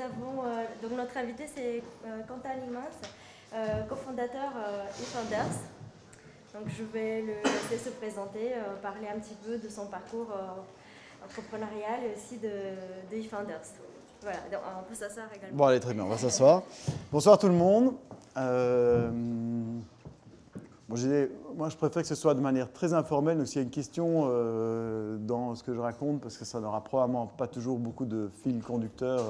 avons, donc notre invité c'est Quentin Nickmans, cofondateur eFounders. Donc je vais le laisser se présenter, parler un petit peu de son parcours entrepreneurial et aussi de eFounders. Voilà, donc on peut s'asseoir également. Bon allez, très bien, on va s'asseoir. Bonsoir tout le monde. Bon, moi, je préfère que ce soit de manière très informelle, donc s'il y a une question dans ce que je raconte, parce que ça n'aura probablement pas toujours beaucoup de fil conducteur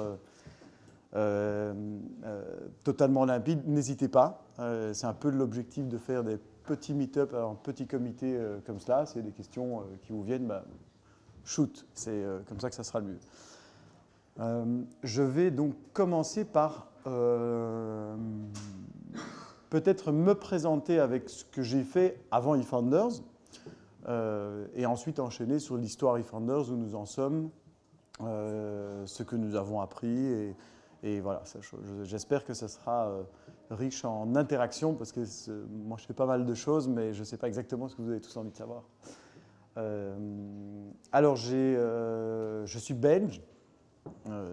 totalement limpide, n'hésitez pas. C'est un peu l'objectif de faire des petits meet-up en petits comités comme cela. S'il y a des questions qui vous viennent, bah, shoot, c'est comme ça que ça sera le mieux. Je vais donc commencer par... peut-être me présenter avec ce que j'ai fait avant eFounders et ensuite enchaîner sur l'histoire eFounders où nous en sommes, ce que nous avons appris et voilà, j'espère que ça sera riche en interactions parce que moi je fais pas mal de choses mais je ne sais pas exactement ce que vous avez tous envie de savoir. Alors je suis belge,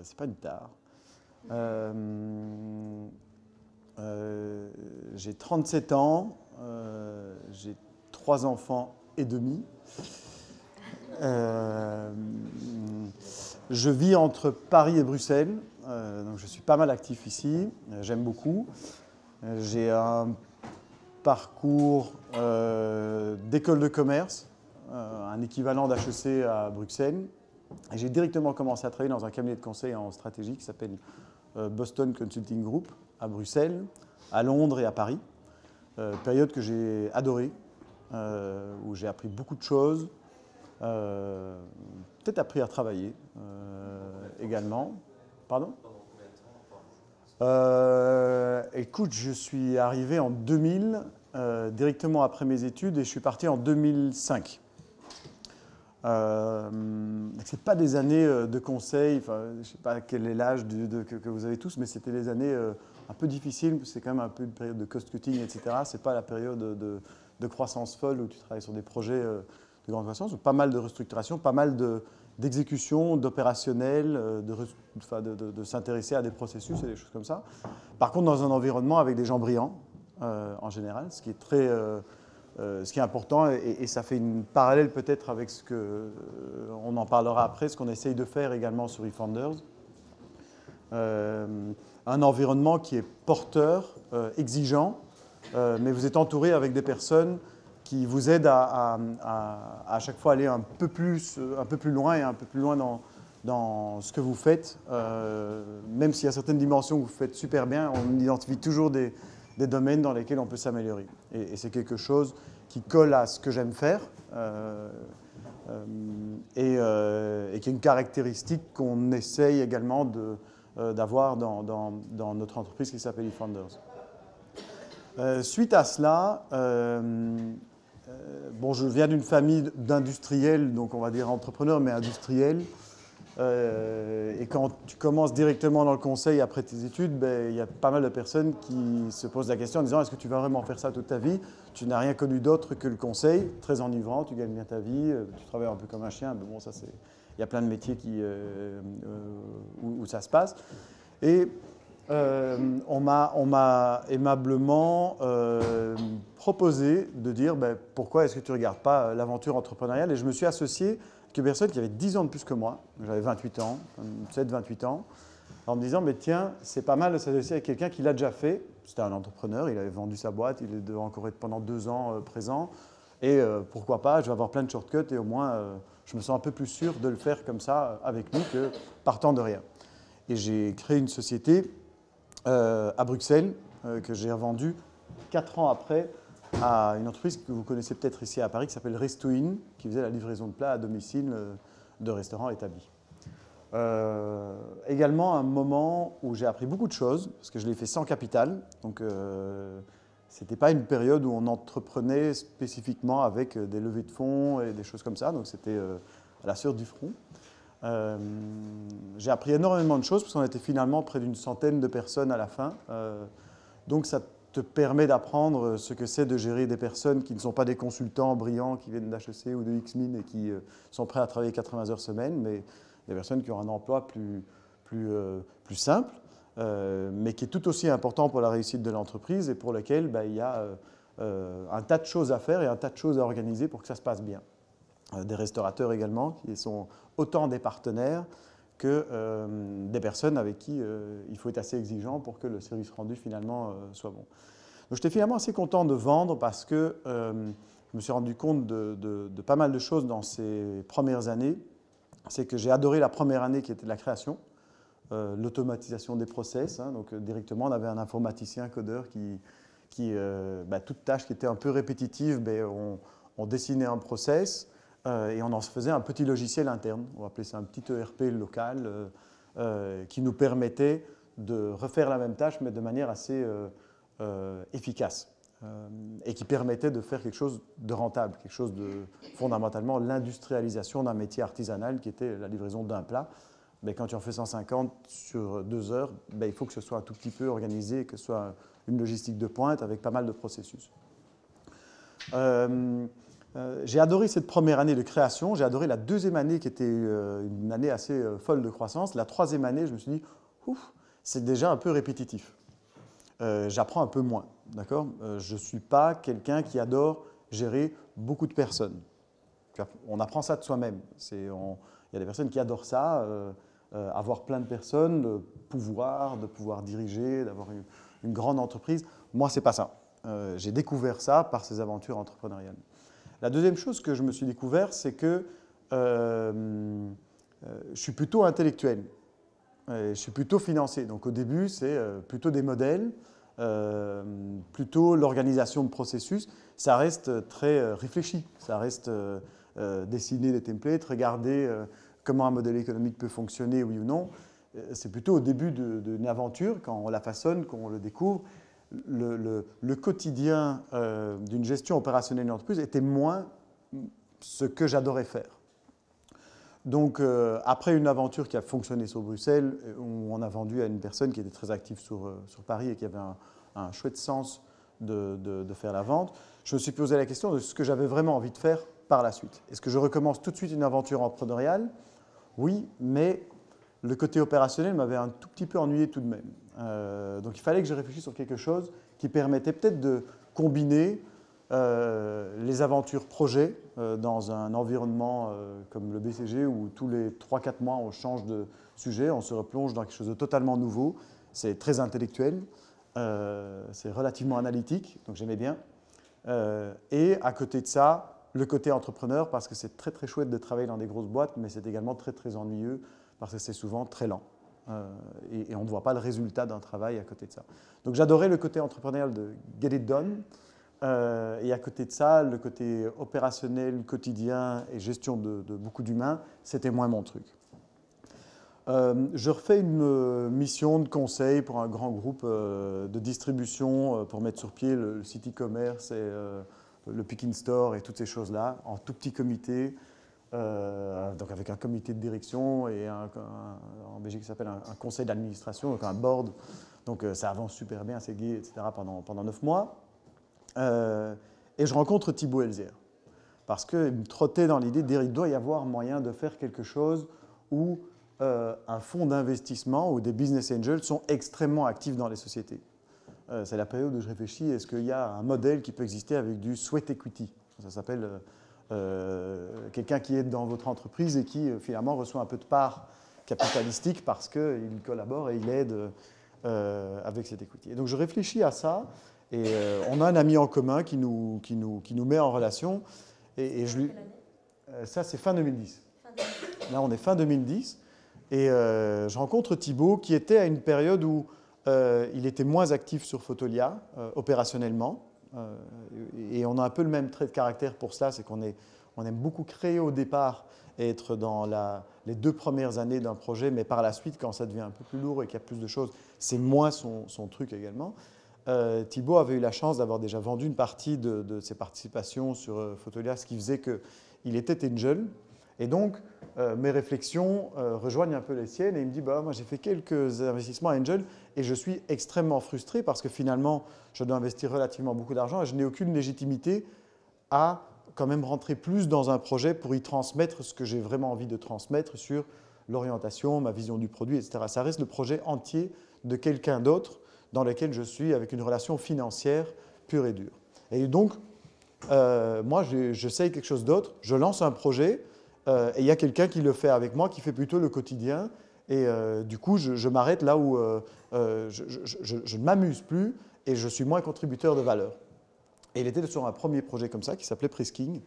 c'est pas une tare. J'ai 37 ans, j'ai 3 enfants et demi. Je vis entre Paris et Bruxelles, donc je suis pas mal actif ici, j'aime beaucoup. J'ai un parcours d'école de commerce, un équivalent d'HEC à Bruxelles. Et j'ai directement commencé à travailler dans un cabinet de conseil en stratégie qui s'appelle Boston Consulting Group, à Bruxelles, à Londres et à Paris. Période que j'ai adorée, où j'ai appris beaucoup de choses, peut-être appris à travailler également. Pardon ? Écoute, je suis arrivé en 2000, directement après mes études, et je suis parti en 2005. Ce n'est pas des années de conseil, enfin, je ne sais pas quel est l'âge que vous avez tous, mais c'était des années un peu difficiles, c'est quand même un peu une période de cost-cutting, etc. Ce n'est pas la période de croissance folle où tu travailles sur des projets de grande croissance, pas mal de restructuration, pas mal d'exécution, d'opérationnel, de s'intéresser à des processus et des choses comme ça. Par contre, dans un environnement avec des gens brillants, en général, ce qui est très... ce qui est important, et ça fait une parallèle peut-être avec ce qu'on en parlera après, ce qu'on essaye de faire également sur eFounders. Un environnement qui est porteur, exigeant, mais vous êtes entouré avec des personnes qui vous aident à chaque fois aller un peu plus loin et un peu plus loin dans ce que vous faites. Même s'il y a certaines dimensions que vous faites super bien, on identifie toujours des domaines dans lesquels on peut s'améliorer. Et c'est quelque chose qui colle à ce que j'aime faire et qui est une caractéristique qu'on essaye également d'avoir dans notre entreprise qui s'appelle eFounders. Suite à cela, bon, je viens d'une famille d'industriels, donc on va dire entrepreneurs, mais industriels. Et quand tu commences directement dans le conseil après tes études, ben, y a pas mal de personnes qui se posent la question en disant « Est-ce que tu vas vraiment faire ça toute ta vie ?» Tu n'as rien connu d'autre que le conseil, très enivrant, tu gagnes bien ta vie, tu travailles un peu comme un chien. Mais bon, ça c'est, il y a plein de métiers où ça se passe. Et on m'a aimablement proposé de dire ben, « Pourquoi est-ce que tu ne regardes pas l'aventure entrepreneuriale ?» Et je me suis associé une personne qui avait 10 ans de plus que moi, j'avais 28 ans, 7-28 ans, en me disant, mais tiens, c'est pas mal de s'associer avec quelqu'un qui l'a déjà fait. C'était un entrepreneur, il avait vendu sa boîte, il devait encore être pendant 2 ans présent. Et pourquoi pas, je vais avoir plein de shortcuts et au moins, je me sens un peu plus sûr de le faire comme ça avec lui que partant de rien. Et j'ai créé une société à Bruxelles que j'ai revendue 4 ans après à une entreprise que vous connaissez peut-être ici à Paris qui s'appelle Restouin, qui faisait la livraison de plats à domicile de restaurants établis. Également un moment où j'ai appris beaucoup de choses, parce que je l'ai fait sans capital, donc ce n'était pas une période où on entreprenait spécifiquement avec des levées de fonds et des choses comme ça, donc c'était à la sueur du front. J'ai appris énormément de choses, parce qu'on était finalement près d'une centaine de personnes à la fin, donc ça te permet d'apprendre ce que c'est de gérer des personnes qui ne sont pas des consultants brillants qui viennent d'HEC ou de X-Mine et qui sont prêts à travailler 80 heures semaine, mais des personnes qui ont un emploi plus, plus simple, mais qui est tout aussi important pour la réussite de l'entreprise et pour laquelle il y a un tas de choses à faire et un tas de choses à organiser pour que ça se passe bien. Des restaurateurs également, qui sont autant des partenaires que des personnes avec qui il faut être assez exigeant pour que le service rendu finalement soit bon. Donc j'étais finalement assez content de vendre parce que je me suis rendu compte de pas mal de choses dans ces premières années. C'est que j'ai adoré la première année qui était la création, l'automatisation des process. Hein, donc directement, on avait un informaticien, un codeur qui toute tâche qui était un peu répétitive, on dessinait un process et on en faisait un petit logiciel interne. On appelait ça un petit ERP local qui nous permettait de refaire la même tâche, mais de manière assez efficace. Et qui permettait de faire quelque chose de rentable, quelque chose de fondamentalement l'industrialisation d'un métier artisanal qui était la livraison d'un plat. Mais quand tu en fais 150 sur 2 heures, il faut que ce soit un tout petit peu organisé, que ce soit une logistique de pointe avec pas mal de processus. J'ai adoré cette première année de création, j'ai adoré la deuxième année qui était une année assez folle de croissance. La troisième année, je me suis dit, ouf, c'est déjà un peu répétitif. J'apprends un peu moins, d'accord ? Je ne suis pas quelqu'un qui adore gérer beaucoup de personnes. On apprend ça de soi-même. Il y a des personnes qui adorent ça, avoir plein de personnes, le pouvoir, de pouvoir diriger, d'avoir une grande entreprise. Moi, ce n'est pas ça. J'ai découvert ça par ces aventures entrepreneuriales. La deuxième chose que je me suis découvert, c'est que je suis plutôt intellectuel. Et je suis plutôt financier, donc au début, c'est plutôt des modèles, plutôt l'organisation de processus. Ça reste très réfléchi, ça reste dessiner des templates, regarder comment un modèle économique peut fonctionner, oui ou non. C'est plutôt au début d'une aventure, quand on la façonne, quand on le découvre. Le quotidien d'une gestion opérationnelle d'une entreprise était moins ce que j'adorais faire. Donc, après une aventure qui a fonctionné sur Bruxelles, où on a vendu à une personne qui était très active sur Paris et qui avait un chouette sens de faire la vente, je me suis posé la question de ce que j'avais vraiment envie de faire par la suite. Est-ce que je recommence tout de suite une aventure entrepreneuriale? Oui, mais le côté opérationnel m'avait un tout petit peu ennuyé tout de même. Donc, il fallait que je réfléchisse sur quelque chose qui permettait peut-être de combiner les aventures projets dans un environnement comme le BCG où tous les 3-4 mois on change de sujet, on se replonge dans quelque chose de totalement nouveau. C'est très intellectuel, c'est relativement analytique, donc j'aimais bien. Et à côté de ça, le côté entrepreneur parce que c'est très très chouette de travailler dans des grosses boîtes, mais c'est également très très ennuyeux parce que c'est souvent très lent. Et on ne voit pas le résultat d'un travail à côté de ça. Donc j'adorais le côté entrepreneurial de Get It Done. Et à côté de ça, le côté opérationnel, quotidien et gestion de beaucoup d'humains, c'était moins mon truc. Je refais une mission de conseil pour un grand groupe de distribution pour mettre sur pied le site e-commerce et le picking store et toutes ces choses-là, en tout petit comité, donc avec un comité de direction et en Belgique, ça s'appelle un conseil d'administration, donc un board. Donc ça avance super bien, c'est gai, etc. pendant 9 mois. Et je rencontre Thibaud Elzière parce qu'il me trottait dans l'idée de dire qu'il doit y avoir moyen de faire quelque chose où un fonds d'investissement ou des business angels sont extrêmement actifs dans les sociétés. C'est la période où je réfléchis, est-ce qu'il y a un modèle qui peut exister avec du sweat equity? Ça s'appelle quelqu'un qui est dans votre entreprise et qui finalement reçoit un peu de part capitalistique parce qu'il collabore et il aide avec cette equity. Et donc je réfléchis à ça. Et on a un ami en commun qui nous met en relation. Et je lui... Ça, c'est fin 2010. Là, on est fin 2010. Et je rencontre Thibaud qui était à une période où il était moins actif sur Fotolia, opérationnellement. Et on a un peu le même trait de caractère pour cela, c'est qu'on aime beaucoup créer au départ et être dans les 2 premières années d'un projet. Mais par la suite, quand ça devient un peu plus lourd et qu'il y a plus de choses, c'est moins son truc également. Thibaud avait eu la chance d'avoir déjà vendu une partie de ses participations sur Fotolia, ce qui faisait qu'il était angel. Et donc, mes réflexions rejoignent un peu les siennes. Et il me dit, moi, j'ai fait quelques investissements angel et je suis extrêmement frustré parce que finalement, je dois investir relativement beaucoup d'argent et je n'ai aucune légitimité à quand même rentrer plus dans un projet pour y transmettre ce que j'ai vraiment envie de transmettre sur l'orientation, ma vision du produit, etc. Ça reste le projet entier de quelqu'un d'autre dans lequel je suis avec une relation financière pure et dure. Et donc, moi, j'essaye quelque chose d'autre, je lance un projet et il y a quelqu'un qui le fait avec moi, qui fait plutôt le quotidien. Et du coup, je m'arrête là où je ne m'amuse plus et je suis moins contributeur de valeur. Et il était sur un premier projet comme ça qui s'appelait Prisking.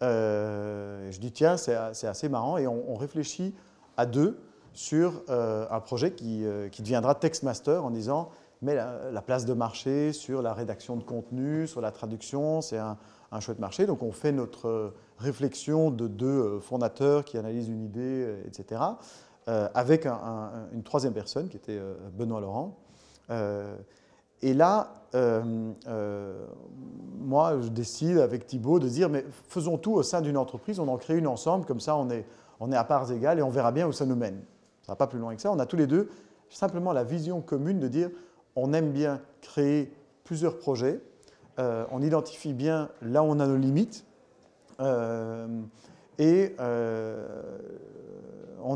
Je dis tiens, c'est assez marrant et on réfléchit à deux sur un projet qui deviendra Textmaster en disant mais la place de marché sur la rédaction de contenu, sur la traduction, c'est un chouette marché. Donc on fait notre réflexion de deux fondateurs qui analysent une idée, etc. Avec une troisième personne qui était Benoît Laurent. Et là, moi, je décide avec Thibaud de dire mais faisons tout au sein d'une entreprise, on en crée une ensemble, comme ça on est à parts égales et on verra bien où ça nous mène. Ça va pas plus loin que ça. On a tous les deux simplement la vision commune de dire on aime bien créer plusieurs projets, on identifie bien là où on a nos limites on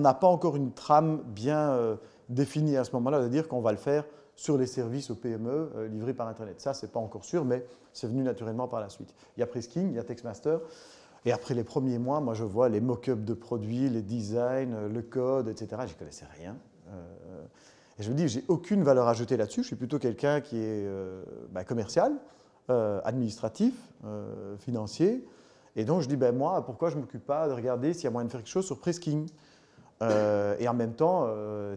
n'a pas encore une trame bien définie à ce moment-là, c'est-à-dire qu'on va le faire sur les services aux PME livrés par Internet. Ça, ce n'est pas encore sûr, mais c'est venu naturellement par la suite. Il y a Prisking, il y a Textmaster. Et après les premiers mois, moi, je vois les mock-ups de produits, les designs, le code, etc. Je n'y connaissais rien. Et je me dis, j'ai aucune valeur ajoutée là-dessus. Je suis plutôt quelqu'un qui est commercial, administratif, financier. Et donc, je dis, moi, pourquoi je ne m'occupe pas de regarder s'il y a moyen de faire quelque chose sur Prisking? Et en même temps,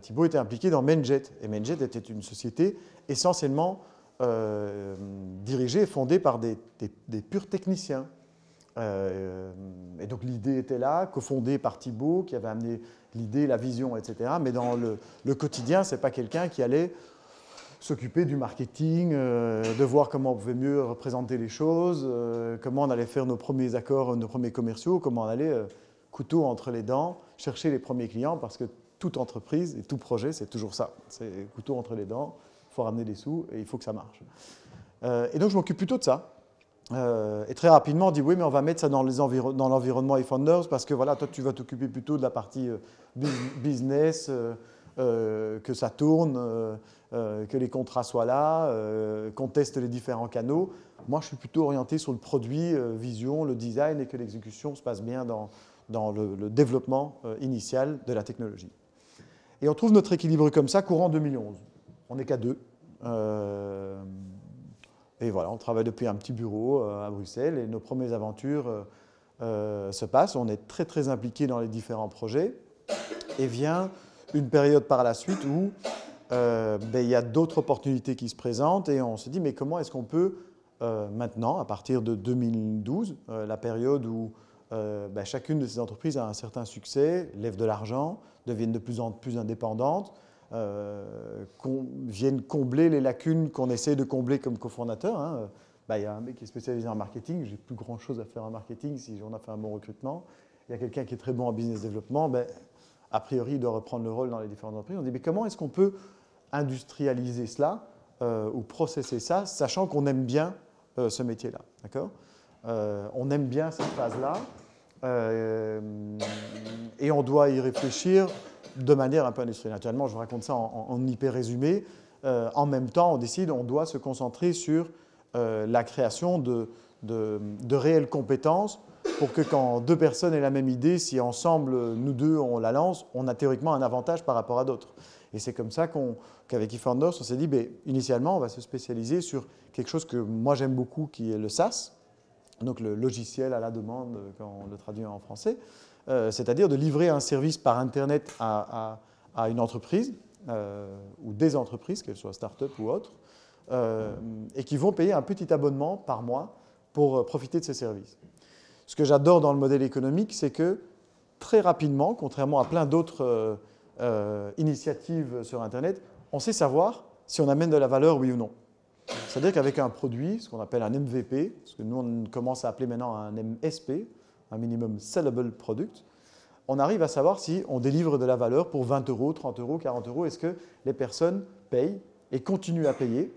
Thibaud était impliqué dans Menjet. Et Menjet était une société essentiellement dirigée et fondée par des purs techniciens. Et donc l'idée était là, cofondée par Thibaud, qui avait amené l'idée, la vision, etc. Mais dans le quotidien, ce n'est pas quelqu'un qui allait s'occuper du marketing, de voir comment on pouvait mieux représenter les choses, comment on allait faire nos premiers accords, nos premiers commerciaux, comment on allait... couteau entre les dents, chercher les premiers clients, parce que toute entreprise et tout projet, c'est toujours ça. C'est couteau entre les dents, il faut ramener des sous et il faut que ça marche. Et donc, je m'occupe plutôt de ça. Et très rapidement, on dit, oui, mais on va mettre ça dans l'environnement eFounders, parce que voilà, toi, tu vas t'occuper plutôt de la partie business, que ça tourne, que les contrats soient là, qu'on teste les différents canaux. Moi, je suis plutôt orienté sur le produit, vision, le design, et que l'exécution se passe bien dans le développement initial de la technologie. Et on trouve notre équilibre comme ça courant 2011. On n'est qu'à deux. Et voilà, on travaille depuis un petit bureau à Bruxelles et nos premières aventures se passent. On est très, très impliqués dans les différents projets. Et vient une période par la suite où il y a d'autres opportunités qui se présentent et on se dit mais comment est-ce qu'on peut maintenant, à partir de 2012, la période où chacune de ces entreprises a un certain succès, lève de l'argent, deviennent de plus en plus indépendantes, viennent combler les lacunes qu'on essaie de combler comme cofondateur. Hein. Il y a un mec qui est spécialisé en marketing, j'ai plus grand chose à faire en marketing si on a fait un bon recrutement. Il y a quelqu'un qui est très bon en business développement, a priori il doit reprendre le rôle dans les différentes entreprises. On dit mais comment est-ce qu'on peut industrialiser cela ou processer ça, sachant qu'on aime bien ce métier-là, d'accord ? On aime bien cette phase-là et on doit y réfléchir de manière un peu industrielle. Naturellement, je vous raconte ça en hyper résumé. En même temps, on décide, on doit se concentrer sur la création de réelles compétences pour que quand deux personnes aient la même idée, si ensemble, nous deux, on la lance, on a théoriquement un avantage par rapport à d'autres. Et c'est comme ça qu'avec eFounders, on s'est dit, initialement, on va se spécialiser sur quelque chose que moi j'aime beaucoup, qui est le SaaS. Donc le logiciel à la demande, quand on le traduit en français, c'est-à-dire de livrer un service par Internet à une entreprise ou des entreprises, qu'elles soient start-up ou autres, et qui vont payer un petit abonnement par mois pour profiter de ces services. Ce que j'adore dans le modèle économique, c'est que très rapidement, contrairement à plein d'autres initiatives sur Internet, on sait savoir si on amène de la valeur, oui ou non. C'est-à-dire qu'avec un produit, ce qu'on appelle un MVP, ce que nous on commence à appeler maintenant un MSP, un minimum sellable product, on arrive à savoir si on délivre de la valeur pour 20 euros, 30 euros, 40 euros, est-ce que les personnes payent et continuent à payer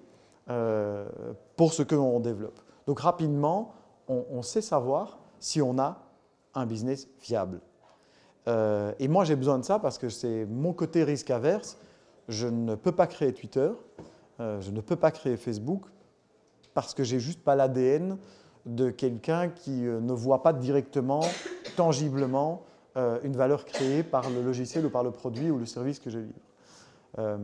pour ce que l'on développe. Donc rapidement, on sait savoir si on a un business viable. Et moi, j'ai besoin de ça parce que c'est mon côté risque averse. Je ne peux pas créer Twitter, je ne peux pas créer Facebook parce que j'ai juste pas l'ADN de quelqu'un qui ne voit pas directement, tangiblement, une valeur créée par le logiciel ou par le produit ou le service que je livre.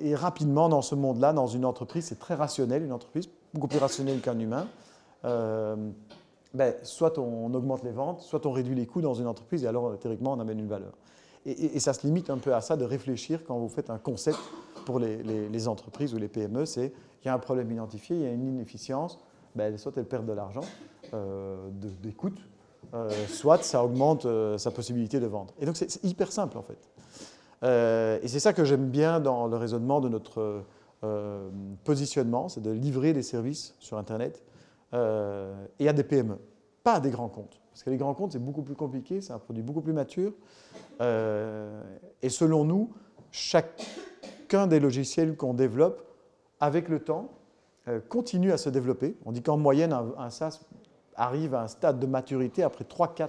Et rapidement, dans ce monde-là, dans une entreprise, c'est très rationnel, une entreprise beaucoup plus rationnelle qu'un humain. Soit on augmente les ventes, soit on réduit les coûts dans une entreprise et alors théoriquement on amène une valeur. Et ça se limite un peu à ça de réfléchir quand vous faites un concept pour les entreprises ou les PME, c'est il y a un problème identifié, il y a une inefficience, soit elles perdent de l'argent, des coûts, soit ça augmente sa possibilité de vendre. Et donc c'est hyper simple en fait. Et c'est ça que j'aime bien dans le raisonnement de notre positionnement, c'est de livrer des services sur Internet et à des PME, pas à des grands comptes. Parce que les grands comptes, c'est beaucoup plus compliqué, c'est un produit beaucoup plus mature. Et selon nous, chacun des logiciels qu'on développe, avec le temps, continue à se développer. On dit qu'en moyenne, un SaaS arrive à un stade de maturité après 3-4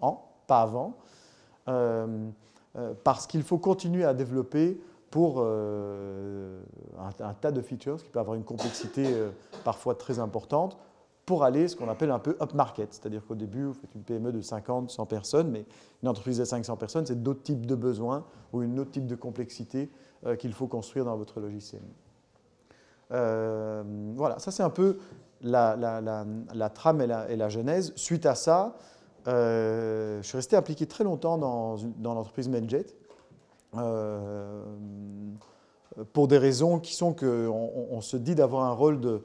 ans, pas avant, parce qu'il faut continuer à développer pour un tas de features qui peut avoir une complexité parfois très importante pour aller ce qu'on appelle un peu up-market. C'est-à-dire qu'au début, vous faites une PME de 50, 100 personnes, mais une entreprise de 500 personnes, c'est d'autres types de besoins ou une autre type de complexité qu'il faut construire dans votre logiciel. Voilà, ça c'est un peu la trame et la genèse. Suite à ça, je suis resté impliqué très longtemps dans l'entreprise Medjet. Pour des raisons qui sont qu'on se dit d'avoir un rôle de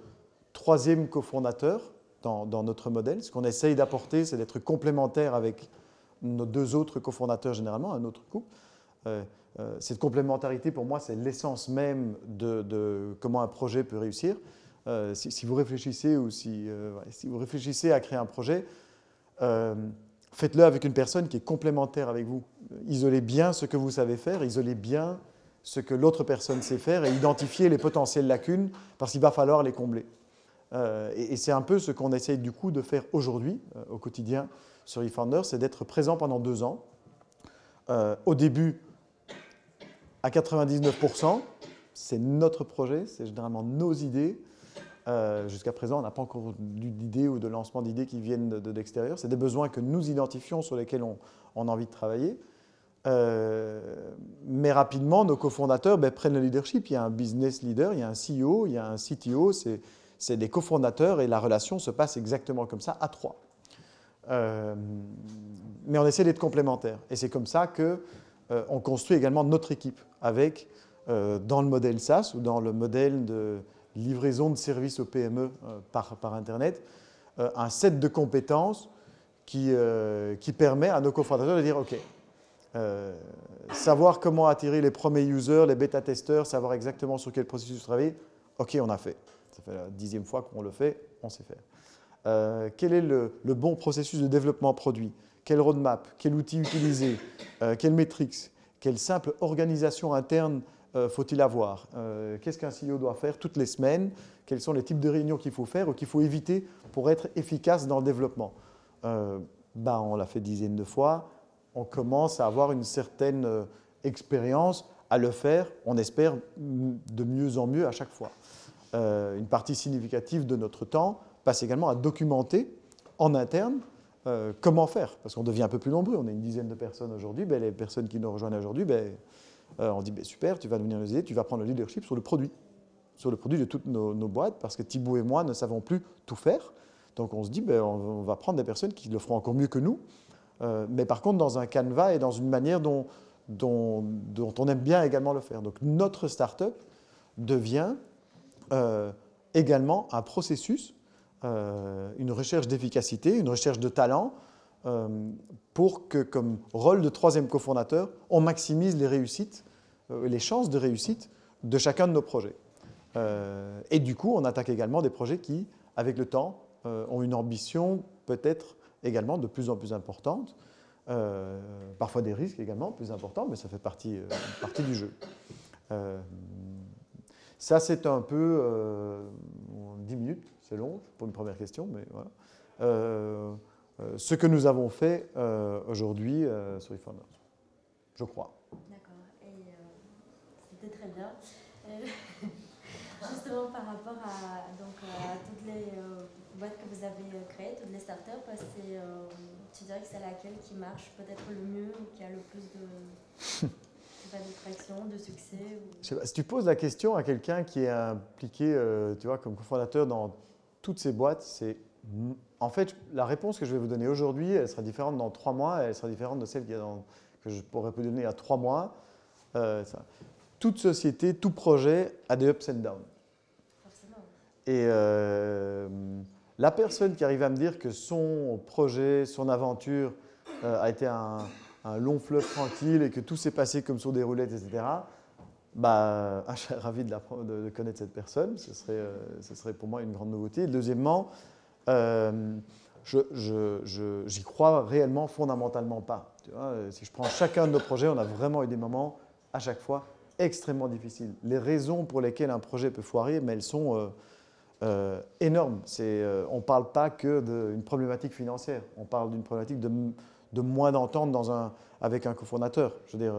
troisième cofondateur dans notre modèle. Ce qu'on essaye d'apporter, c'est d'être complémentaire avec nos deux autres cofondateurs généralement, un autre couple. Cette complémentarité, pour moi, c'est l'essence même de comment un projet peut réussir. Si vous réfléchissez ou si vous réfléchissez à créer un projet, faites-le avec une personne qui est complémentaire avec vous. Isolez bien ce que vous savez faire, isolez bien ce que l'autre personne sait faire et identifiez les potentielles lacunes parce qu'il va falloir les combler. Et c'est un peu ce qu'on essaye du coup de faire aujourd'hui, au quotidien, sur eFounders, c'est d'être présent pendant 2 ans. Au début, à 99%, c'est notre projet, c'est généralement nos idées. Jusqu'à présent, on n'a pas encore d'idées ou de lancement d'idées qui viennent de l'extérieur. C'est des besoins que nous identifions, sur lesquels on a envie de travailler. Mais rapidement, nos cofondateurs prennent le leadership. Il y a un business leader, il y a un CEO, il y a un CTO. C'est des cofondateurs et la relation se passe exactement comme ça, à 3. Mais on essaie d'être complémentaires. Et c'est comme ça qu'on construit également notre équipe avec, dans le modèle SaaS ou dans le modèle de livraison de services aux PME par Internet, un set de compétences qui permet à nos cofondateurs de dire OK, savoir comment attirer les premiers users, les bêta-testeurs, savoir exactement sur quel processus travailler, OK, on a fait. Ça fait la 10e fois qu'on le fait, on sait faire. Quel est le bon processus de développement produit? Quelle roadmap? Quel outil utiliser? Quelle métrique? Quelle simple organisation interne faut-il avoir? Qu'est-ce qu'un CEO doit faire toutes les semaines? Quels sont les types de réunions qu'il faut faire ou qu'il faut éviter pour être efficace dans le développement? On l'a fait dizaines de fois, on commence à avoir une certaine expérience à le faire, on espère de mieux en mieux à chaque fois. Une partie significative de notre temps passe également à documenter en interne comment faire, parce qu'on devient un peu plus nombreux, on est une dizaine de personnes aujourd'hui, les personnes qui nous rejoignent aujourd'hui, on dit super, tu vas devenir les idées, tu vas prendre le leadership sur le produit de toutes nos boîtes, parce que Thibaud et moi ne savons plus tout faire. Donc on se dit on va prendre des personnes qui le feront encore mieux que nous, mais par contre dans un canevas et dans une manière dont on aime bien également le faire. Donc notre start-up devient également un processus, une recherche d'efficacité, une recherche de talent, pour que, comme rôle de troisième cofondateur, on maximise les réussites, les chances de réussite de chacun de nos projets. Et du coup, on attaque également des projets qui, avec le temps, ont une ambition peut-être également de plus en plus importante, parfois des risques également plus importants, mais ça fait partie du jeu. Ça, c'est un peu 10 minutes, c'est long pour une première question, mais voilà. ce que nous avons fait aujourd'hui sur eFounders, je crois. D'accord, c'était très bien. Justement, par rapport à toutes les boîtes que vous avez créées, toutes les startups, tu dirais que c'est laquelle qui marche peut-être le mieux, ou qui a le plus de traction, de succès ou... Je sais pas, si tu poses la question à quelqu'un qui est impliqué tu vois, comme cofondateur dans toutes ces boîtes, c'est… En fait, la réponse que je vais vous donner aujourd'hui, elle sera différente dans 3 mois, elle sera différente de celle que je pourrais vous donner à 3 mois. Ça. Toute société, tout projet a des ups and downs. Forcément. Et la personne qui arrive à me dire que son projet, son aventure a été un long fleuve tranquille et que tout s'est passé comme sur des roulettes, etc., bah, je serais ravi de connaître cette personne. Ce serait pour moi une grande nouveauté. Deuxièmement, j'y crois réellement, fondamentalement pas. Tu vois, si je prends chacun de nos projets, on a vraiment eu des moments à chaque fois extrêmement difficiles. Les raisons pour lesquelles un projet peut foirer, mais elles sont énormes. On ne parle pas que d'une problématique financière, on parle d'une problématique de moins d'entente avec un cofondateur. Je veux dire,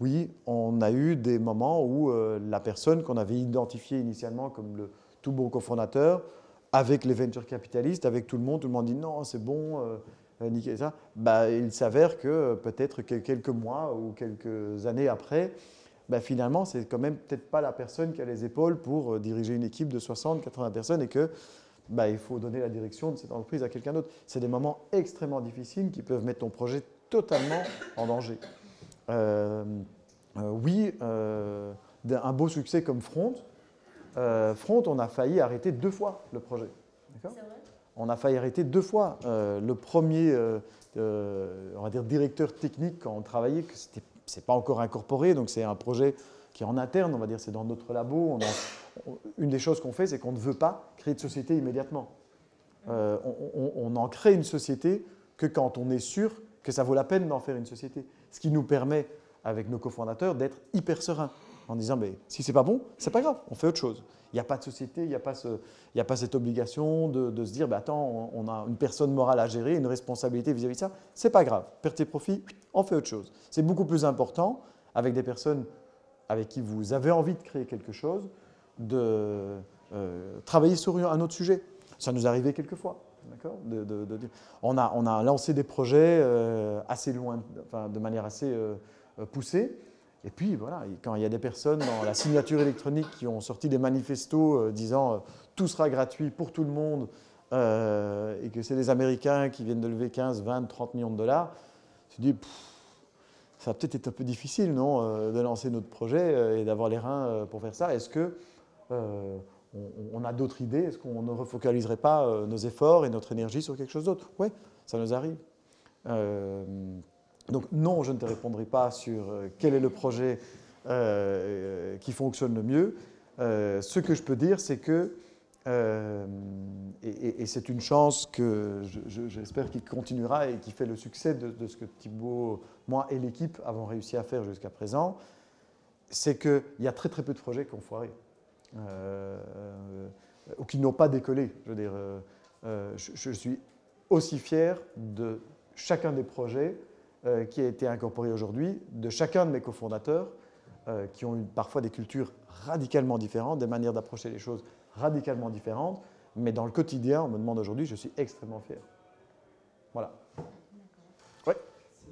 oui, on a eu des moments où la personne qu'on avait identifiée initialement comme le tout bon cofondateur, avec les venture capitalistes, avec tout le monde dit non, c'est bon, nickel ça. Bah, il s'avère que peut-être quelques mois ou quelques années après, bah, finalement, c'est quand même peut-être pas la personne qui a les épaules pour diriger une équipe de 60, 80 personnes et que bah, il faut donner la direction de cette entreprise à quelqu'un d'autre. C'est des moments extrêmement difficiles qui peuvent mettre ton projet totalement en danger. Oui, un beau succès comme Front. Front, on a failli arrêter 2 fois le projet. D'accord ? C'est vrai ? On a failli arrêter 2 fois. Le premier on va dire directeur technique, quand on travaillait, ce n'est pas encore incorporé, donc c'est un projet qui est en interne, on va dire, c'est dans notre labo. Une des choses qu'on fait, c'est qu'on ne veut pas créer de société immédiatement. On en crée une société que quand on est sûr que ça vaut la peine d'en faire une société. Ce qui nous permet, avec nos cofondateurs, d'être hyper sereins. En disant, mais si c'est pas bon, c'est pas grave, on fait autre chose. Il n'y a pas de société, il n'y a pas cette obligation de se dire, bah, attends, on a une personne morale à gérer, une responsabilité vis-à-vis de ça. C'est pas grave, perte et profit, on fait autre chose. C'est beaucoup plus important avec des personnes avec qui vous avez envie de créer quelque chose, de travailler sur un autre sujet. Ça nous arrivait quelquefois. On a lancé des projets assez loin, enfin, de manière assez poussée. Et puis voilà, quand il y a des personnes dans la signature électronique qui ont sorti des manifestos disant tout sera gratuit pour tout le monde et que c'est des Américains qui viennent de lever 15, 20, 30 millions de dollars, je me suis dit, ça va peut-être être un peu difficile, non, de lancer notre projet et d'avoir les reins pour faire ça. Est-ce qu'on a d'autres idées? Est-ce qu'on ne refocaliserait pas nos efforts et notre énergie sur quelque chose d'autre? Oui, ça nous arrive. Donc non, je ne te répondrai pas sur quel est le projet qui fonctionne le mieux. Ce que je peux dire, c'est que, et c'est une chance que j'espère qu'il continuera et qui fait le succès de ce que Thibaud, moi et l'équipe avons réussi à faire jusqu'à présent, c'est qu'il y a très très peu de projets qui ont foiré ou qui n'ont pas décollé. Je veux dire, je suis aussi fier de chacun des projets qui a été incorporé aujourd'hui, de chacun de mes cofondateurs qui ont eu parfois des cultures radicalement différentes, des manières d'approcher les choses radicalement différentes, mais dans le quotidien, on me demande aujourd'hui, je suis extrêmement fier. Voilà. Oui. C'est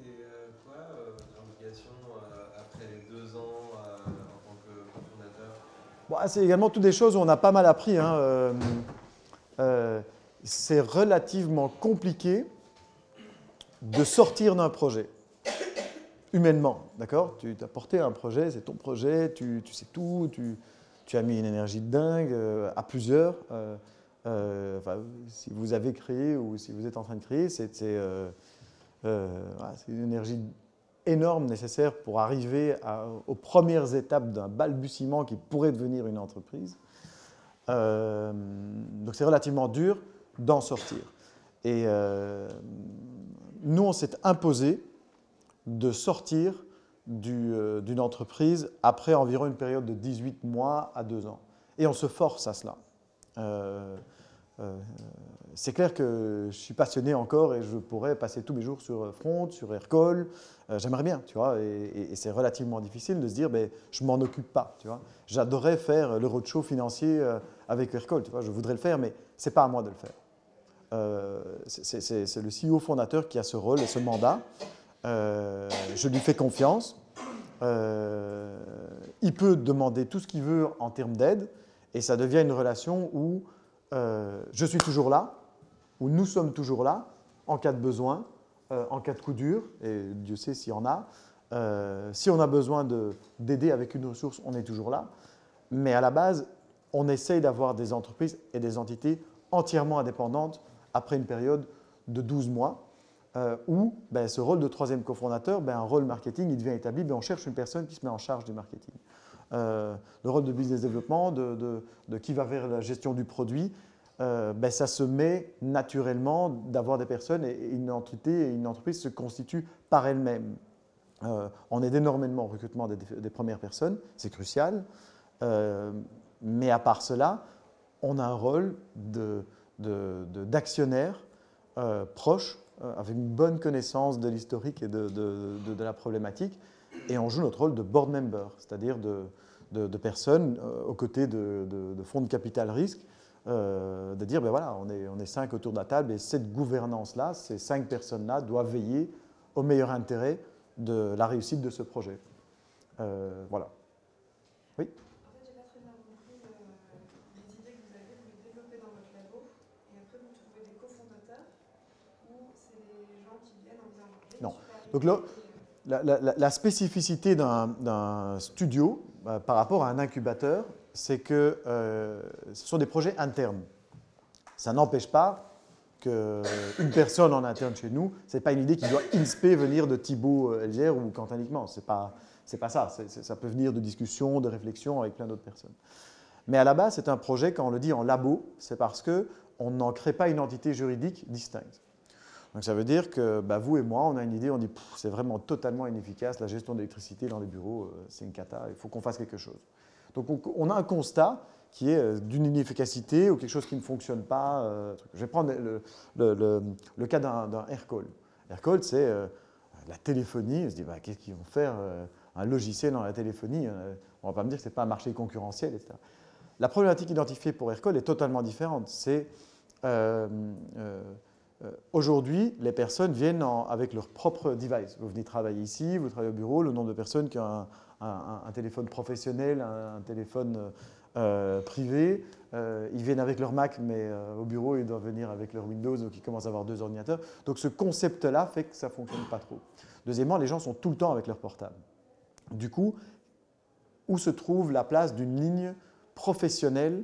quoi l'implication après les 2 ans en tant que cofondateur? Bon, c'est également toutes des choses où on a pas mal appris. Hein. C'est relativement compliqué de sortir d'un projet, humainement, d'accord? Tu t'as porté un projet, c'est ton projet, tu sais tout, tu as mis une énergie de dingue à plusieurs. Enfin, si vous avez créé ou si vous êtes en train de créer, c'est une énergie énorme nécessaire pour arriver aux premières étapes d'un balbutiement qui pourrait devenir une entreprise. Donc c'est relativement dur d'en sortir. Et nous, on s'est imposé de sortir d'une entreprise après environ une période de 18 mois à 2 ans. Et on se force à cela. C'est clair que je suis passionné encore et je pourrais passer tous mes jours sur Front, sur Aircall. J'aimerais bien, tu vois, et c'est relativement difficile de se dire, ben, je ne m'en occupe pas, tu vois. J'adorerais faire le roadshow financier avec Aircall, tu vois, je voudrais le faire, mais ce n'est pas à moi de le faire. C'est le CEO fondateur qui a ce rôle et ce mandat. Je lui fais confiance. Il peut demander tout ce qu'il veut en termes d'aide et ça devient une relation où je suis toujours là, où nous sommes toujours là, en cas de besoin, en cas de coup dur, et Dieu sait s'il y en a. Si on a besoin d'aider avec une ressource, on est toujours là. Mais à la base, on essaye d'avoir des entreprises et des entités entièrement indépendantes après une période de 12 mois où ben, ce rôle de troisième cofondateur, ben, un rôle marketing, il devient établi, ben, on cherche une personne qui se met en charge du marketing. Le rôle de business développement, de qui va vers la gestion du produit, ben, ça se met naturellement d'avoir des personnes et une entité et une entreprise se constituent par elle-même. On aide énormément au recrutement des premières personnes, c'est crucial, mais à part cela, on a un rôle d'actionnaire proche, avec une bonne connaissance de l'historique et de la problématique, et on joue notre rôle de board member, c'est-à-dire de personnes aux côtés de fonds de capital risque, de dire, ben voilà, on est 5 autour de la table et cette gouvernance-là, ces 5 personnes-là doivent veiller au meilleur intérêt de la réussite de ce projet. Voilà. Oui ? Non. Donc la spécificité d'un studio par rapport à un incubateur, c'est que ce sont des projets internes. Ça n'empêche pas qu'une personne en interne chez nous, ce n'est pas une idée qui doit venir de Thibaud Elzière ou Quentin Nickmans. Ce n'est pas ça. Ça peut venir de discussions, de réflexions avec plein d'autres personnes. Mais à la base, c'est un projet, quand on le dit en labo, c'est parce qu'on n'en crée pas une entité juridique distincte. Donc ça veut dire que bah, vous et moi, on a une idée, on dit c'est vraiment totalement inefficace, la gestion d'électricité dans les bureaux, c'est une cata, il faut qu'on fasse quelque chose. Donc on a un constat qui est d'une inefficacité ou quelque chose qui ne fonctionne pas. Je vais prendre le cas d'un Aircall. Aircall, c'est la téléphonie, on se dit bah, qu'est-ce qu'ils vont faire, un logiciel dans la téléphonie, on ne va pas me dire que ce n'est pas un marché concurrentiel, etc. La problématique identifiée pour Aircall est totalement différente, c'est… aujourd'hui, les personnes viennent avec leur propre device. Vous venez travailler ici, vous travaillez au bureau, le nombre de personnes qui ont un téléphone professionnel, un téléphone privé, ils viennent avec leur Mac, mais au bureau, ils doivent venir avec leur Windows, donc ils commencent à avoir 2 ordinateurs. Donc ce concept-là fait que ça ne fonctionne pas trop. Deuxièmement, les gens sont tout le temps avec leur portable. Du coup, où se trouve la place d'une ligne professionnelle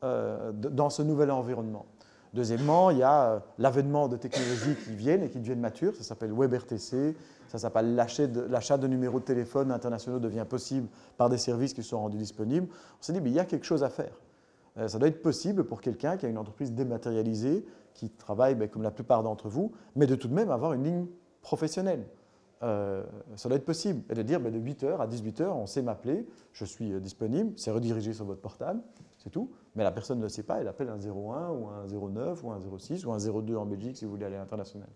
dans ce nouvel environnement ? Deuxièmement, il y a l'avènement de technologies qui viennent et qui deviennent matures. Ça s'appelle WebRTC, ça s'appelle l'achat de numéros de téléphone internationaux devient possible par des services qui sont rendus disponibles. On s'est dit, mais il y a quelque chose à faire. Ça doit être possible pour quelqu'un qui a une entreprise dématérialisée, qui travaille ben, comme la plupart d'entre vous, mais de tout de même avoir une ligne professionnelle. Ça doit être possible. Et de dire, ben, de 8h à 18h, on sait m'appeler, je suis disponible, c'est redirigé sur votre portable, c'est tout. Mais la personne ne le sait pas, elle appelle un 01 ou un 09 ou un 06 ou un 02 en Belgique si vous voulez aller à l'international.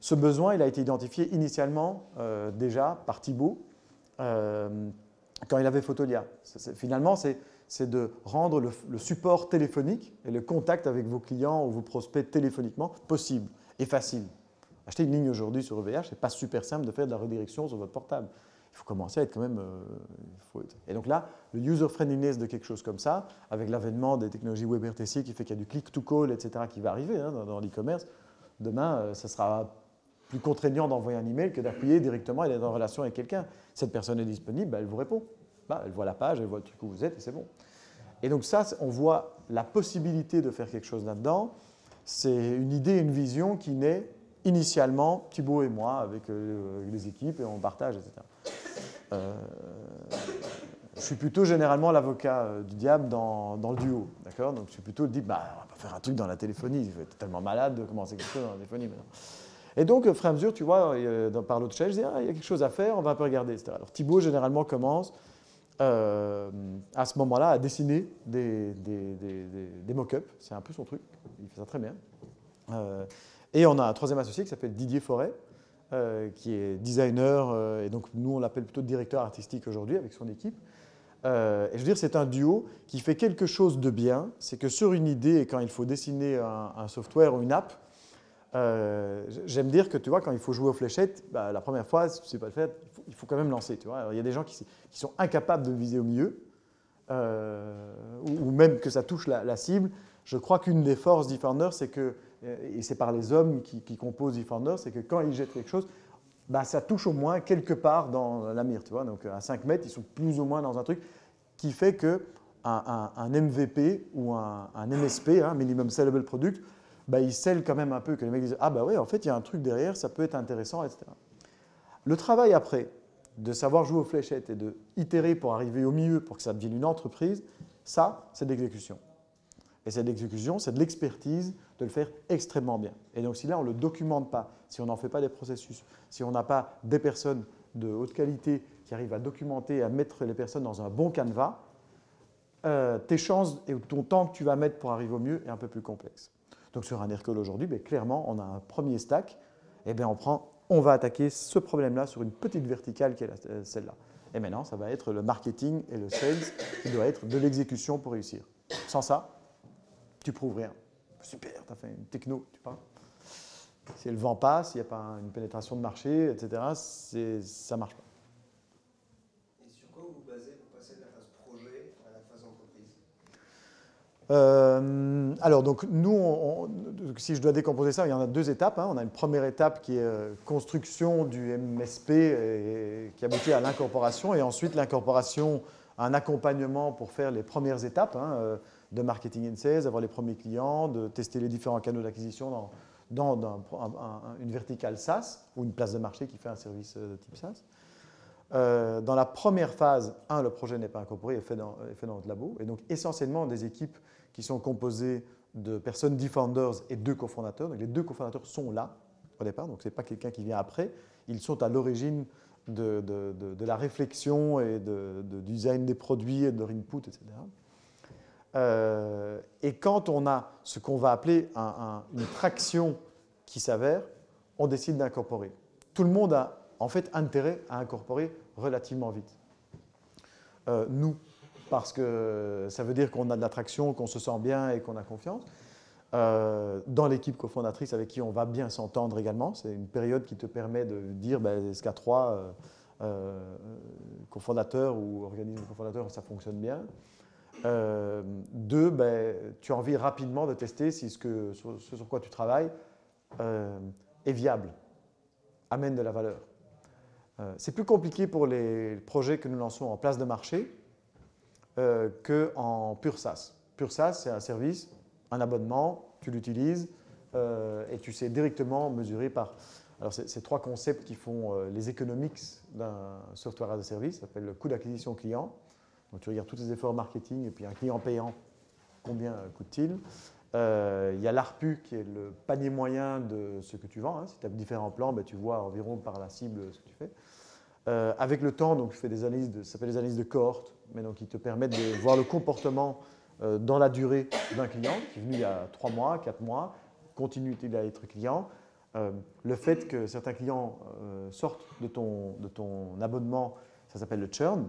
Ce besoin, il a été identifié initialement déjà par Thibaud quand il avait Fotolia. Finalement, c'est de rendre le support téléphonique et le contact avec vos clients ou vos prospects téléphoniquement possible et facile. Acheter une ligne aujourd'hui sur OVH, ce n'est pas super simple de faire de la redirection sur votre portable. Il faut commencer à être quand même… Et donc là, le user-friendliness de quelque chose comme ça, avec l'avènement des technologies WebRTC qui fait qu'il y a du click-to-call, etc., qui va arriver hein, dans l'e-commerce, demain, ça sera plus contraignant d'envoyer un email que d'appuyer directement et d'être en relation avec quelqu'un. Cette personne est disponible, bah, elle vous répond. Bah, elle voit la page, elle voit le truc où vous êtes et c'est bon. Et donc ça, on voit la possibilité de faire quelque chose là-dedans. C'est une idée, une vision qui naît initialement, Thibaut et moi, avec les équipes et on partage, etc. Je suis plutôt généralement l'avocat du diable dans le duo, d'accord. Donc je suis plutôt dit, bah, on va pas faire un truc dans la téléphonie, je vais être tellement malade de commencer quelque chose dans la téléphonie maintenant. Et donc, au fur et à mesure, tu vois, par l'autre chaise, je dis, ah, il y a quelque chose à faire, on va un peu regarder, etc. Alors Thibaut généralement commence à ce moment-là, à dessiner des mock-ups. C'est un peu son truc, il fait ça très bien. Et on a un troisième associé qui s'appelle Didier Forêt, qui est designer, et donc nous on l'appelle plutôt directeur artistique aujourd'hui avec son équipe. Et je veux dire, c'est un duo qui fait quelque chose de bien, c'est que sur une idée, et quand il faut dessiner un software ou une app, j'aime dire que tu vois, quand il faut jouer aux fléchettes, bah, la première fois, si c'est pas le fait, il faut quand même lancer. Tu vois. Alors, il y a des gens qui sont incapables de viser au milieu, ou même que ça touche la cible. Je crois qu'une des forces d'eFounders, c'est que, et c'est par les hommes qui composent eFounders, c'est que quand ils jettent quelque chose, bah, ça touche au moins quelque part dans la mire. Tu vois. Donc à 5 mètres, ils sont plus ou moins dans un truc qui fait que un MVP ou un MSP, hein, Minimum Sellable Product, bah, ils scellent quand même un peu, que les mecs disent « Ah bah oui, en fait, il y a un truc derrière, ça peut être intéressant, etc. » Le travail après, de savoir jouer aux fléchettes et de itérer pour arriver au milieu, pour que ça devienne une entreprise, ça, c'est de l'exécution. Et cette exécution, c'est de l'expertise de le faire extrêmement bien. Et donc, si là, on ne le documente pas, si on n'en fait pas des processus, si on n'a pas des personnes de haute qualité qui arrivent à documenter, à mettre les personnes dans un bon canevas, tes chances et ton temps que tu vas mettre pour arriver au mieux est un peu plus complexe. Donc, sur un Aircall aujourd'hui, ben, clairement, on a un premier stack. Et bien, on va attaquer ce problème-là sur une petite verticale qui est celle-là. Et maintenant, ça va être le marketing et le sales qui doit être de l'exécution pour réussir. Sans ça, tu prouves rien. Super, tu as fait une techno, tu parles. Si le vent passe, il n'y a pas une pénétration de marché, etc., ça ne marche pas. Et sur quoi vous vous basez pour passer de la phase projet à la phase entreprise? Alors, donc, nous, si je dois décomposer ça, il y en a deux étapes. Hein. On a une première étape qui est construction du MSP et qui aboutit à l'incorporation, et ensuite l'incorporation, un accompagnement pour faire les premières étapes. Hein, de marketing and sales, avoir les premiers clients, de tester les différents canaux d'acquisition dans une verticale SaaS ou une place de marché qui fait un service de type SaaS. Dans la première phase, le projet n'est pas incorporé, est fait dans notre labo. Et donc, essentiellement, des équipes qui sont composées de personnes d'eFounders et deux cofondateurs. Donc, les deux cofondateurs sont là au départ, donc ce n'est pas quelqu'un qui vient après. Ils sont à l'origine de la réflexion et du design des produits et de leur input, etc. Et quand on a ce qu'on va appeler une traction qui s'avère, on décide d'incorporer. Tout le monde a en fait intérêt à incorporer relativement vite. Nous, parce que ça veut dire qu'on a de la traction, qu'on se sent bien et qu'on a confiance. Dans l'équipe cofondatrice avec qui on va bien s'entendre également, c'est une période qui te permet de dire ben, est-ce qu'à trois cofondateurs ou organismes cofondateurs, ça fonctionne bien. Deux, ben, tu as envie rapidement de tester si ce sur quoi tu travailles est viable, amène de la valeur. C'est plus compliqué pour les projets que nous lançons en place de marché qu'en pure SaaS. Pure SaaS, c'est un service, un abonnement, tu l'utilises et tu sais directement mesurer par… Alors, c'est trois concepts qui font les economics d'un software as a service, ça s'appelle le coût d'acquisition client. Donc, tu regardes tous les efforts marketing et puis un client payant, combien coûte-t-il? Il y a l'ARPU qui est le panier moyen de ce que tu vends. Hein. Si tu as différents plans, ben, tu vois environ par la cible ce que tu fais. Avec le temps, donc, je fais des analyses, ça s'appelle des analyses de cohorte, mais donc, qui te permettent de voir le comportement dans la durée d'un client qui est venu il y a 3 mois, 4 mois, continue-t-il à être client. Le fait que certains clients sortent de ton abonnement, ça s'appelle le churn.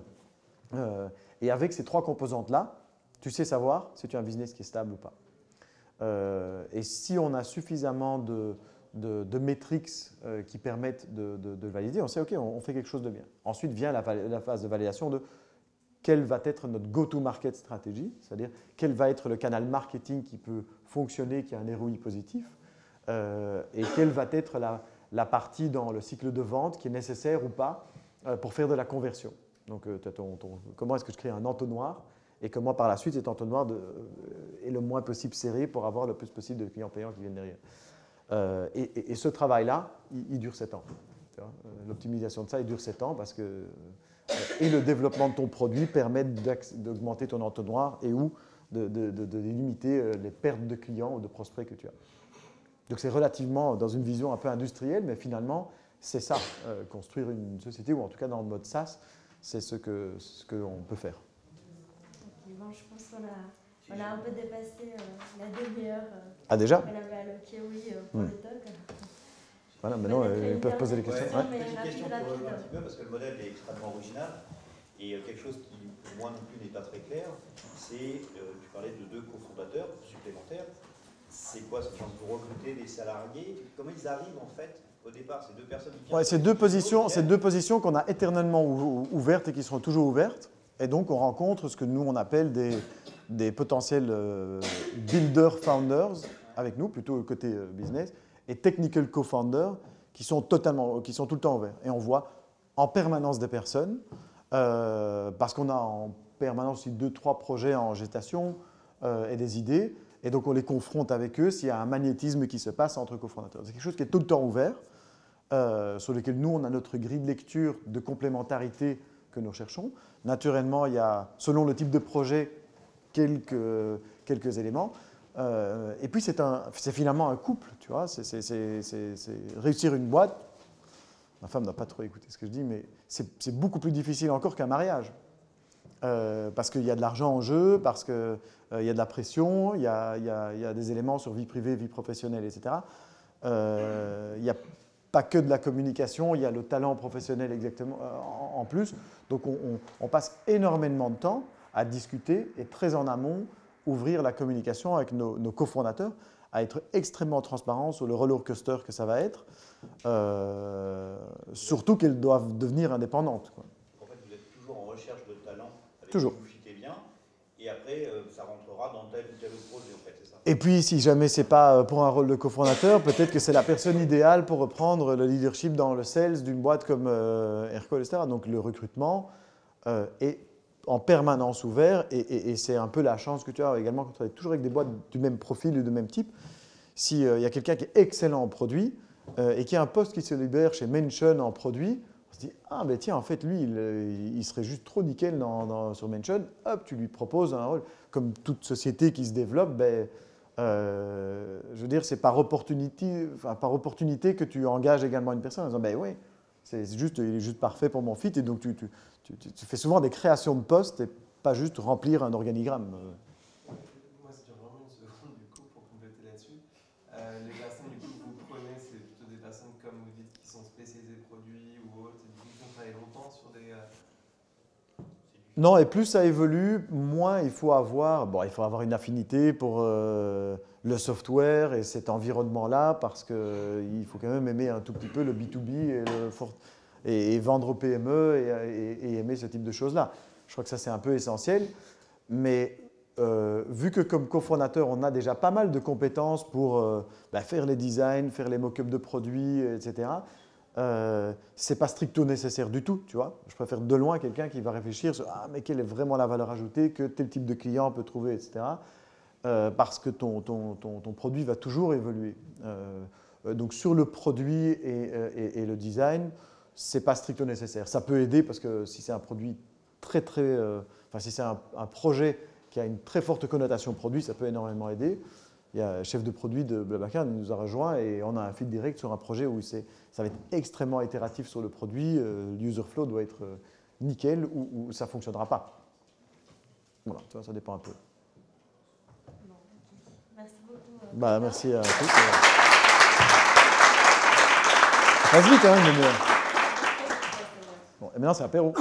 Et avec ces trois composantes-là, tu sais savoir si tu as un business qui est stable ou pas. Et si on a suffisamment de métriques qui permettent de valider, on sait OK, on fait quelque chose de bien. Ensuite vient la phase de validation de quelle va être notre go-to-market stratégie, c'est-à-dire quel va être le canal marketing qui peut fonctionner, qui a un ROI positif, et quelle va être la partie dans le cycle de vente qui est nécessaire ou pas pour faire de la conversion. Donc, comment est-ce que je crée un entonnoir et comment par la suite cet entonnoir est le moins possible serré pour avoir le plus possible de clients payants qui viennent derrière. Et ce travail-là, il dure 7 ans. L'optimisation de ça, il dure 7 ans parce que… et le développement de ton produit permet d'augmenter ton entonnoir et ou de limiter les pertes de clients ou de prospects que tu as. Donc, c'est relativement dans une vision un peu industrielle, mais finalement, c'est ça, construire une société ou en tout cas dans le mode SaaS. c'est ce que on peut faire. Okay, bon, je pense qu'on a un peu dépassé la demi-heure. Ah déjà ? Elle avait alloqué, oui, pour le talk. Voilà, maintenant ils peuvent poser des questions. Ouais. Ouais. Une question pour un petit peu, parce que le modèle est extrêmement original. Et quelque chose qui, pour moi non plus, n'est pas très clair, c'est, tu parlais de 2 cofondateurs supplémentaires, c'est quoi ce chance de recruter des salariés? Comment ils arrivent en fait au départ? Ces 2 personnes qui... Ouais, c'est deux positions qu'on a éternellement ouvertes et qui seront toujours ouvertes. Et donc on rencontre ce que nous on appelle des potentiels builder founders avec nous, plutôt côté business, et technical co-founders qui sont tout le temps ouverts. Et on voit en permanence des personnes. Parce qu'on a en permanence 2-3 projets en gestation et des idées, et donc on les confronte avec eux s'il y a un magnétisme qui se passe entre cofondateurs. C'est quelque chose qui est tout le temps ouvert, sur lequel nous on a notre grille de lecture de complémentarité que nous recherchons. Naturellement, il y a, selon le type de projet, quelques éléments. Et puis c'est finalement un couple, tu vois, c'est réussir une boîte. Ma femme n'a pas trop écouté ce que je dis, mais c'est beaucoup plus difficile encore qu'un mariage. Parce qu'il y a de l'argent en jeu, parce qu'il y a de la pression, il y a des éléments sur vie privée, vie professionnelle, etc. Il n'y a pas que de la communication, il y a le talent professionnel exactement en plus. Donc on passe énormément de temps à discuter et très en amont, ouvrir la communication avec nos cofondateurs, à être extrêmement transparent sur le roller coaster que ça va être, surtout qu'elles doivent devenir indépendantes, quoi. En fait, vous êtes toujours en recherche de talent, avec toujours. Vous fitez bien, et après, ça rentrera dans tel ou tel projet, en fait, c'est ça. Et puis, si jamais c'est pas pour un rôle de cofondateur, peut-être que c'est la personne idéale pour reprendre le leadership dans le sales d'une boîte comme Aircall, etc. Donc, le recrutement est en permanence ouvert, et c'est un peu la chance que tu as également quand tu travailles toujours avec des boîtes du même profil ou du même type. S'il y a quelqu'un qui est excellent en produit et qui a un poste qui se libère chez Mention en produit, on se dit « Ah ben tiens, en fait, lui, il serait juste trop nickel sur Mention. » Hop, tu lui proposes un rôle. Comme toute société qui se développe, ben, je veux dire, c'est par opportunité que tu engages également une personne en disant « Ben oui, il est juste parfait pour mon fit. » Et donc, tu fais souvent des créations de postes et pas juste remplir un organigramme. Moi, c'est vraiment une seconde du coup pour compléter là-dessus. Les personnes du coup, que vous prenez, c'est plutôt des personnes comme vous dites qui sont spécialisées produits ou autres, et du coup, on travaille longtemps sur des... Non, et plus ça évolue, moins il faut avoir une affinité pour le software et cet environnement-là, parce qu'il faut quand même aimer un tout petit peu le B2B et le et vendre aux PME et aimer ce type de choses-là. Je crois que ça, c'est un peu essentiel. Mais vu que comme cofondateur, on a déjà pas mal de compétences pour faire les designs, faire les mock-ups de produits, etc., ce n'est pas stricto nécessaire du tout, tu vois. Je préfère de loin quelqu'un qui va réfléchir sur « Ah, mais quelle est vraiment la valeur ajoutée que tel type de client peut trouver, etc. » Parce que ton produit va toujours évoluer. Donc, sur le produit et le design, c'est pas stricto nécessaire. Ça peut aider parce que si c'est un produit si c'est un projet qui a une très forte connotation produit, ça peut énormément aider. Il y a un chef de produit de Blablacar qui nous a rejoint et on a un feed direct sur un projet où ça va être extrêmement itératif sur le produit. L'user flow doit être nickel ou ça fonctionnera pas. Voilà, tu vois, ça dépend un peu. Merci beaucoup. Bah, merci à tous. Passe vite, hein, mais... Bon, et maintenant, c'est l'apéro.